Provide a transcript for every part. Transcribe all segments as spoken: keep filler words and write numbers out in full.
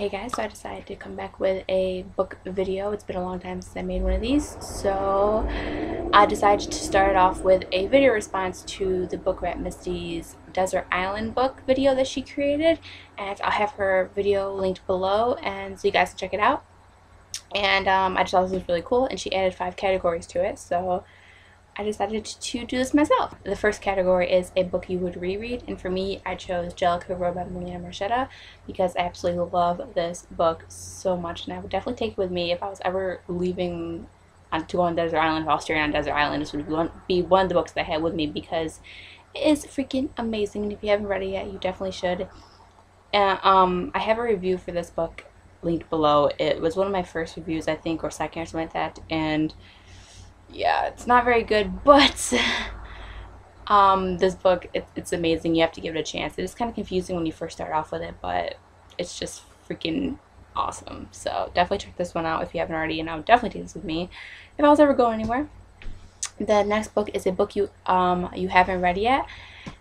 Hey guys, so I decided to come back with a book video. It's been a long time since I made one of these, so I decided to start it off with a video response to the Book Rat Misty's Desert Island book video that she created, and I'll have her video linked below and so you guys can check it out. And um, I just thought this was really cool, and she added five categories to it, so I decided to do this myself. The first category is a book you would reread, and for me I chose Jellicoe Road by Melina Marchetta because I absolutely love this book so much, and I would definitely take it with me if I was ever leaving on, to go on Desert Island. If I was staying on Desert Island, this would be one, be one of the books that I had with me because it is freaking amazing, and if you haven't read it yet, you definitely should. Uh, um, I have a review for this book linked below. It was one of my first reviews, I think, or second or something like that, and yeah, it's not very good, but um, this book, it, it's amazing. You have to give it a chance. It is kind of confusing when you first start off with it, but it's just freaking awesome. So definitely check this one out if you haven't already, and I would definitely take this with me if I was ever going anywhere. The next book is a book you um you haven't read yet,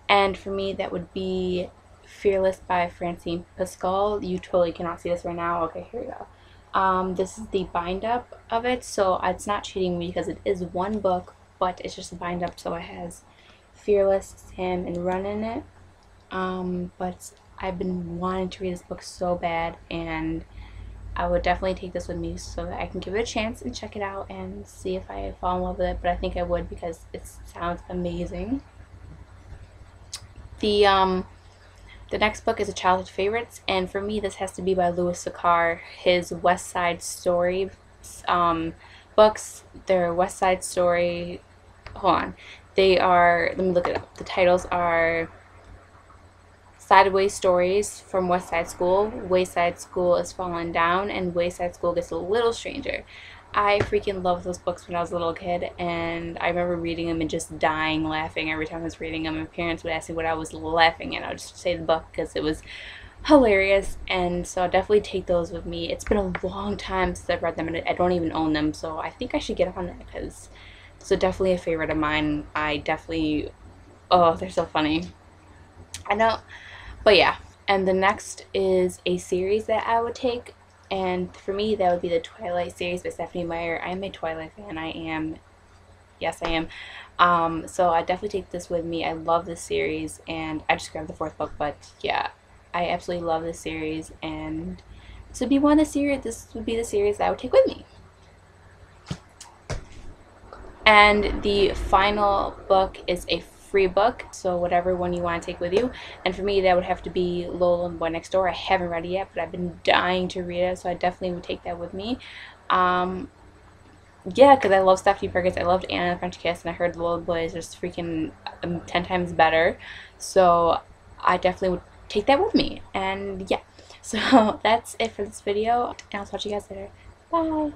and for me that would be Fearless by Francine Pascal. You totally cannot see this right now. Okay, here we go. Um, this is the bind up of it, so it's not cheating me because it is one book, but it's just a bind up, so it has Fearless, Sam, and Run in it. Um, but I've been wanting to read this book so bad, and I would definitely take this with me so that I can give it a chance and check it out and see if I fall in love with it, but I think I would because it sounds amazing. The, um... The next book is a childhood favorites, and for me this has to be by Louis Sachar. His West Side Story um, books, their West Side Story, hold on, they are, let me look it up, the titles are Sideways Stories from West Side School, Wayside School Is Falling Down, and Wayside School Gets a Little Stranger. I freaking loved those books when I was a little kid, and I remember reading them and just dying laughing every time I was reading them. My parents would ask me what I was laughing at, and I would just say the book because it was hilarious, and so I'll definitely take those with me. It's been a long time since I've read them, and I don't even own them, so I think I should get on that because it's definitely a favorite of mine. I definitely, oh, they're so funny. I know, but yeah. And the next is a series that I would take, and for me that would be the Twilight series by Stephanie Meyer. I am a Twilight fan. I am. Yes, I am. Um, so I definitely take this with me. I love this series, and I just grabbed the fourth book, but yeah, I absolutely love this series, and this would be one of the series, this would be the series that I would take with me. And the final book is a free book, so whatever one you want to take with you, and for me that would have to be Lola and the Boy Next Door. I haven't read it yet, but I've been dying to read it, so I definitely would take that with me. Um, yeah, because I love Stephanie Perkins, I loved Anna and the French Kiss, and I heard Lola and the Boy is just freaking um, ten times better, so I definitely would take that with me. And yeah, so that's it for this video, and I'll talk to you guys later. Bye!